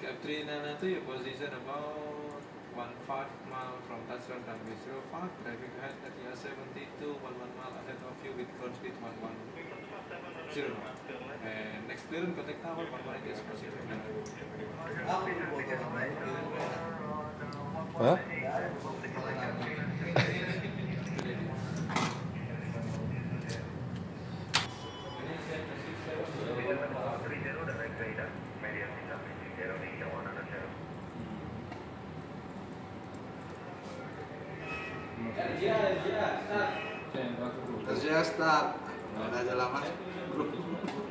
392, your position about 15 mile from touchdown time with 05, driving height at your 72, 11 mile ahead of you with current speed 110 mile. And next clearance, contact tower 11 is positive. Huh? Kerja start, nggak ada jalan masuk grup.